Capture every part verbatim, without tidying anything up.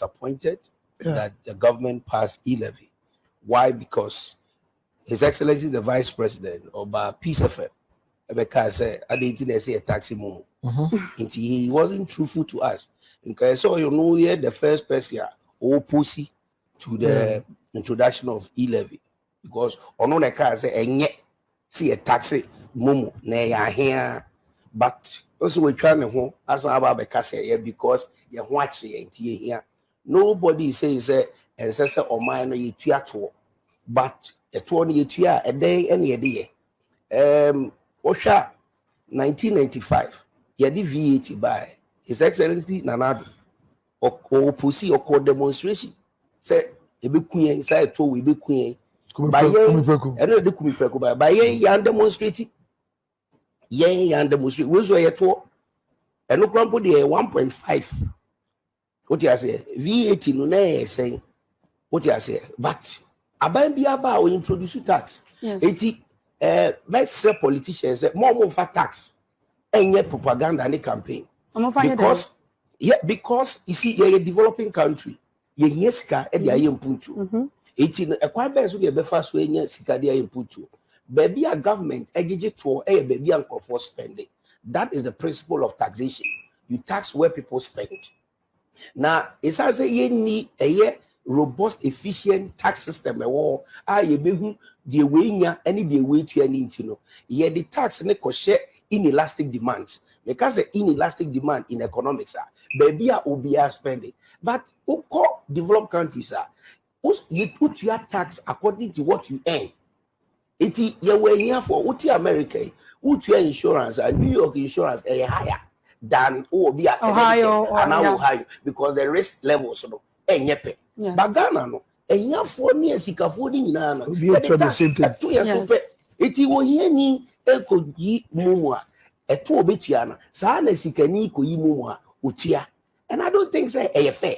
disappointed yeah. that the government passed E-Levy. Why? Because His Excellency the Vice President of uh, Peace F M, mm-hmm. he wasn't truthful to us. So you know, here the first person who pussy to the yeah. introduction of E-Levy, because on the car say see a taxi Momo here, but also we trying to as about because you watch it here. Nobody says and says or mine you to but a twenty year a day any day. Um, Osha nineteen ninety-five, yeah, the V A T by His Excellency Nanado or pussy or called demonstration. Say the big queen inside two will be queen. By ye and demonstrating, ye and demonstrate. We saw a two and no crumple the one point five. What you say, V A T no saying what you say, but about be about we introduce tax. Eighty, uh, let's say politicians more more for tax and yet propaganda and campaign because, yeah, because you see, you're a developing country, you're here, and you're in eighteen a quite best will be a first way near Sicadia input to baby a government, a digital, a baby uncle for spending. That is the principle of taxation. You tax where people spend. Now, it's as a year, a year robust, efficient tax system. A war, I be the way any the way to an intino. Yet the tax and a share inelastic demands because the inelastic demand in economics are baby are O B R spending, but who call developed countries are. You put your tax according to what you earn. It is you're here for what America, what your insurance, and New York insurance are higher than Ohio and Ohio because the risk levels are higher. But Ghana, no, and you four years, you can afford it now. You are the same thing. Two years of it. It is when you need a good Momoa, a two obitiana, Sana Sikani, Momoa, Utia. And I don't think say a fair.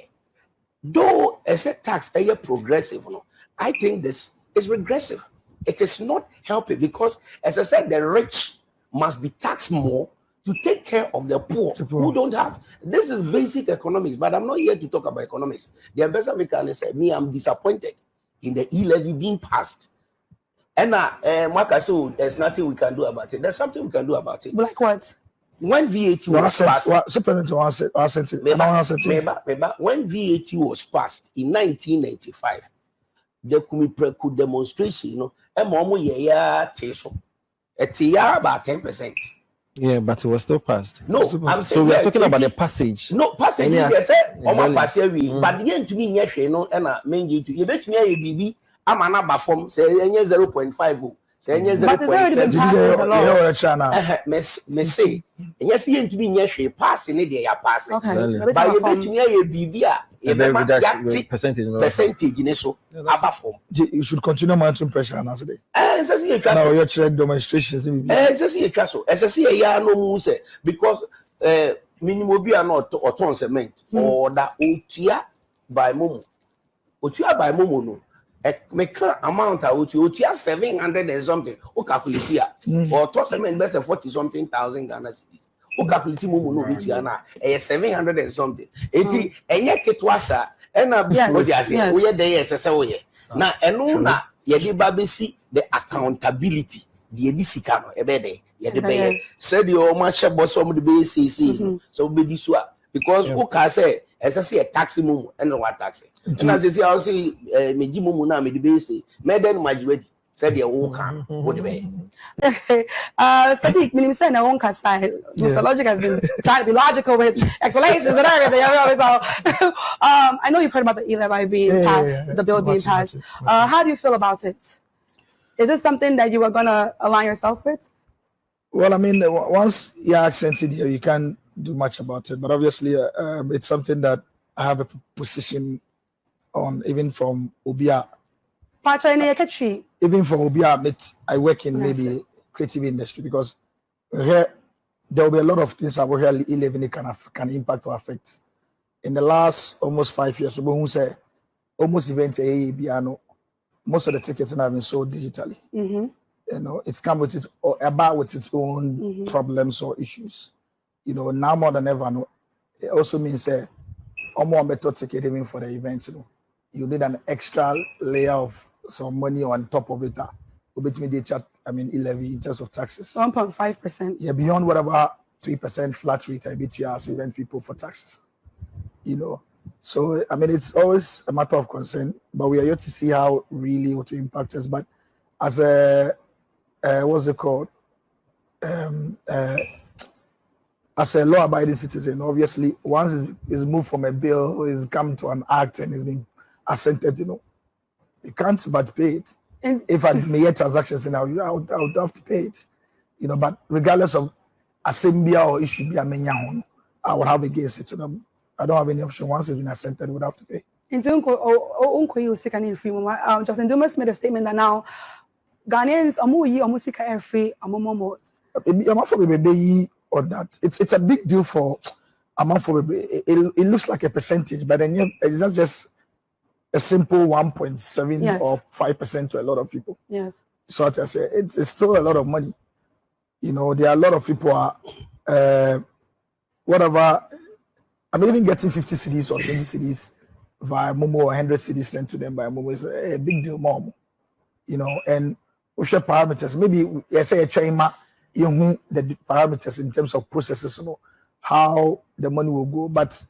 Though a set tax a progressive, no, I think this is regressive. It is not helping because, as I said, the rich must be taxed more to take care of the poor who don't have. This is basic economics, but I'm not here to talk about economics. The ambassador mechanic said, me, I'm disappointed in the E-Levy being passed. And uh, uh, Mark, I said, there's nothing we can do about it. There's something we can do about it. Like what? When V A T was passed, when V A T was passed in nineteen ninety-five, the Kumipreku demonstration, you know, and Momo Yaya Teso, a Tia about ten percent. Yeah, but it was still passed. No, I'm so we're talking about the passage. No, passage, they said, Oma Passeri, but the end to me, yes, you know, and I mean you to you bet me a baby, I'm an abba form, say zero point five. Say yes, the to be near she passing it, they are passing. By you bet me a B B A, a percentage percentage in so above. You should continue mounting pressure and answer. And as you now your trade demonstrations, as you castle, as I see a yarn no say, because uh, minimum be not or ton cement or that Otia by Momo. Otia by Momo no. Make amount out you seven hundred and something. Who calculate here or toss a invest forty something thousand Ghana cedis. Who calculate Momo no with Ghana a seven hundred and something. Eighty and yet it was a and a business. We are there as a way now. And no, now you did Babisi the accountability. The Edisi cano a bed. You had the bay said your much about some of the B C C. So be this one because who can say. As I see a taxi Momo and no taxi. And as I see, I'll see Meji Momo na Medi Base, Medan Majority, said the old camp, would be. Uh, Sadiq, Minister, and I won't cast. Mister Logic has been trying to be logical with explanations and everything. um, I know you've heard about the E-Levy being yeah, passed, yeah, yeah. the bill being passed. Uh, how do you feel about it? Is this something that you were going to align yourself with? Well, I mean, once you're accented here, you can do much about it, but obviously uh, um, it's something that I have a position on, even from Obia. Even from Obia, I work in maybe yes. creative industry because here there will be a lot of things about here E-Levy can have, can impact or affect. In the last almost five years, almost event most of the tickets have been sold digitally. Mm-hmm. You know, it's come with it or about with its own mm-hmm. problems or issues. You know, now more than ever, no, it also means uh, almost better ticket even for the event, you know. You need an extra layer of some money on top of it. I mean, E-Levy in terms of taxes. one point five percent. Yeah, beyond whatever three percent flat rate I bet you as event people for taxes, you know. So, I mean, it's always a matter of concern, but we are here to see how really what impacts us. But as a, uh, what's it called? Um, uh, as a law-abiding citizen, obviously, once it's, it's moved from a bill, it's come to an act and it's been assented, you know, you can't but pay it. And if I made transactions now, I would, I would have to pay it, you know. But regardless of assembia or it should be a menyan, I would have against it. You know, I don't have any option. Once it's been assented, I would have to pay. And so, Justin Dumas made a statement that now Ghanaians are more are free, are more. On that, it's it's a big deal for amount for it, it. It looks like a percentage, but then it's not just a simple one point seven yes. or five percent to a lot of people. Yes. So I say it's, it's still a lot of money. You know, there are a lot of people are, uh, whatever, I mean, even getting fifty cedis or twenty cedis via Momo or one hundred cedis sent to them by Momo is a, a big deal, Momo. You know, and we share parameters. Maybe, I say, a China, you know, the parameters in terms of processes, you know, how the money will go. But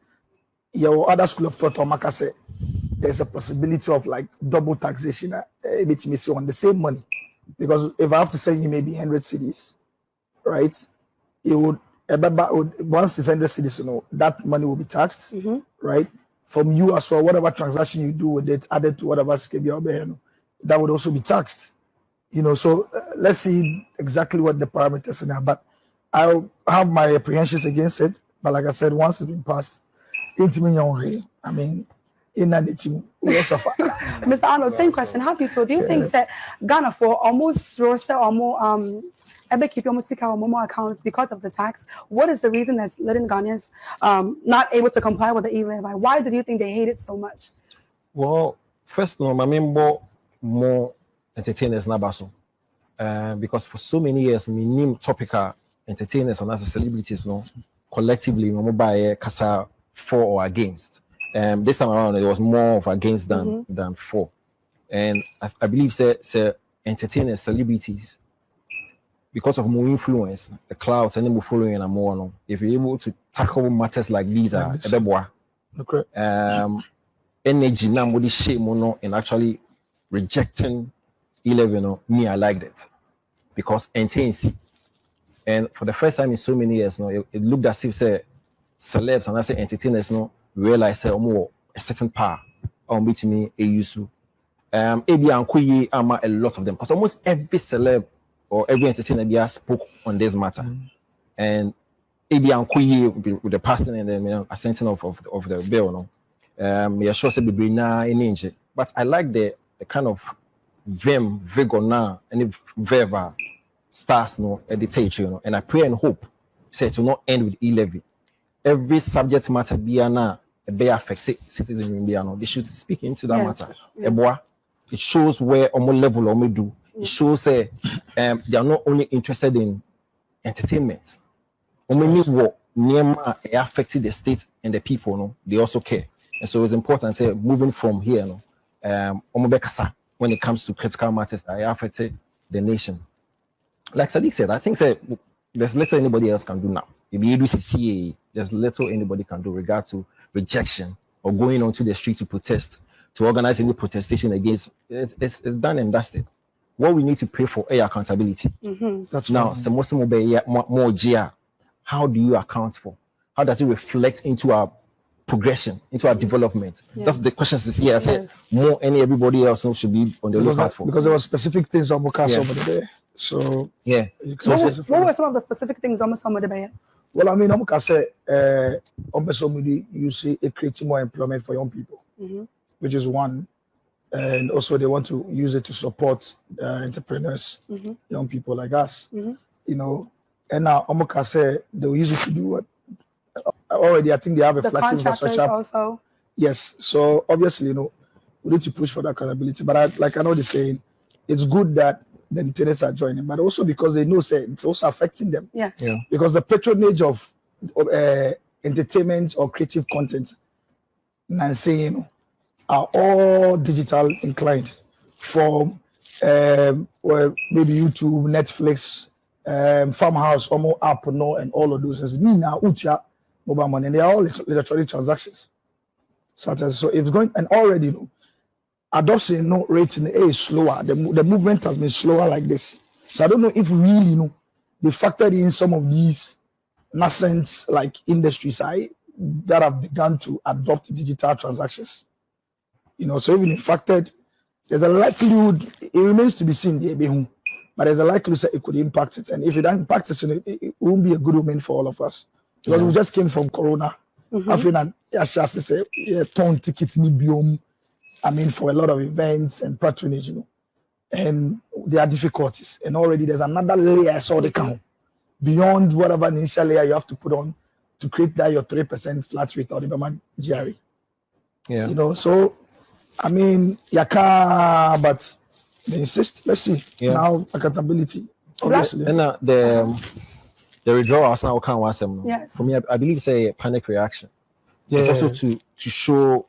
your other school of thought, Omaka say, there's a possibility of like double taxation uh, on the same money. Because if I have to send you maybe one hundred cedis, right, it would, once it's one hundred cedis, you know, that money will be taxed, mm-hmm. right? From you as well, whatever transaction you do with it, added to whatever schedule, that would also be taxed. You know, so uh, let's see exactly what the parameters are now. But I'll have my apprehensions against it. But like I said, once it's been passed, I mean, in an team, Mister Arnold, same question. How do you feel? Do you yeah. think that Ghana for almost Rosa or more um keep your Musika or Momo accounts because of the tax? What is the reason that's letting Ghanaians um not able to comply with the E-Levy? Why do you think they hate it so much? Well, first of all, I mean more more entertainers nabaso. Uh, because for so many years, I mean topical entertainers and as celebrities, no, collectively no by Kasa for or against. Um, this time around, it was more of against than mm-hmm. than for, and I, I believe say, say entertainers, celebrities, because of more influence, the clouds, and then more following and more. No, if you're able to tackle matters like these, are okay. um, energy now with this shame mono and actually rejecting eleven. No, me, I liked it because intense, and for the first time in so many years, no, it, it looked as if say celebs and I say entertainers, no. Realize uh, more a certain power on which me a use um a bianquie ama a lot of them because almost every celeb or every entertainer there spoke on this matter mm. and a bianquie with the passing and then you know, assenting of, of of the bill no um yeah sure be brina in ninja but I like the the kind of vim vigor now and verba stars no editate you know and I pray and hope say it will not end with E-Levy. Every subject matter biana be affected citizen biana. They should speak into that yes. matter. Yes. It shows where omo level omo do. It shows uh, um, they are not only interested in entertainment. Omo what niema affected the state and the people. No, they also care. And so it's important. Say uh, moving from here, no, um, omo be kasa when it comes to critical matters that affected the nation. Like Sadiq said, I think say uh, there's little anybody else can do now. If you do C C A, there's little anybody can do regard to rejection or going onto the street to protest, to organize any protestation against. It's, it's, it's done and dusted. What we need to pray for is accountability. Mm-hmm. That's now, right. How do you account for? How does it reflect into our progression, into our development? Yes. That's the question. Yeah, I said yes. more any everybody else should be on the because lookout for. Because there were specific things on Bukasa over there. So yeah. So what, so, what were some of the specific things on Bukasa? Well, I mean, I'm gonna say, uh, you see, it creates more employment for young people, mm-hmm. which is one, and also they want to use it to support uh, entrepreneurs, mm-hmm. young people like us, mm-hmm. you know. And now, I'm gonna say they'll use it to do what already. I think they have a the flexible infrastructure. Also, yes. So obviously, you know, we need to push for that accountability. But I, like I know they're saying, it's good that the entertainers are joining, but also because they know say, it's also affecting them. Yes. Yeah. Because the patronage of, of uh, entertainment or creative content Nansino are all digital inclined from um, well, maybe YouTube, Netflix, um, Farmhouse, Momo, Apple, and all of those things. Nina, Ucha, mobile money, and they are all literally transactions. Such as, so it's going, and already, you know, adoption no rate in A is slower. The, the movement has been slower like this. So I don't know if really, you know, they factored in some of these nascent like industries I, that have begun to adopt digital transactions. You know, so even in factored, there's a likelihood, it remains to be seen, but there's a likelihood that it could impact it. And if it impacts it, it, it won't be a good omen for all of us. Because yeah. we just came from Corona. Africa, mm-hmm. torn tickets, I mean, for a lot of events and patronage, you know, and there are difficulties. And already there's another layer I saw the count beyond whatever initial layer you have to put on to create that your three percent flat rate or the G R A. Yeah, you know, so I mean, yaka, but they insist. Let's see yeah. now accountability. Obviously, and uh, the. Um... The withdrawals now can't watch them. Yes. For me, I, I believe it's a panic reaction. Yeah. It's also to to show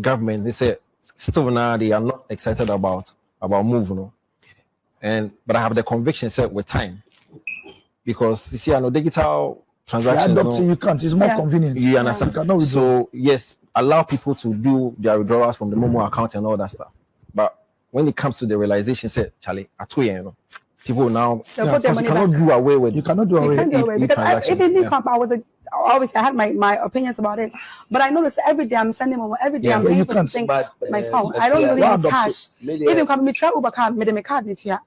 government they say still now they are not excited about about moving. No? And but I have the conviction said with time, because you see, I know digital transactions. Yeah, doctor, no, you can't. It's more yeah. convenient. You understand? Yeah. You so yes, allow people to do their withdrawals from the mm-hmm. Momo account and all that stuff. But when it comes to the realization, said Charlie, at two years. People now yeah, put their money you cannot back. do away with you cannot do away, you can't do away e, because I, even yeah. Camp, I was a, always I had my, my opinions about it, but I noticed every day I'm sending over every day yeah. I'm doing something with my phone. Uh, I don't yeah. really use cash. Even when we travel, but can't make a card this year.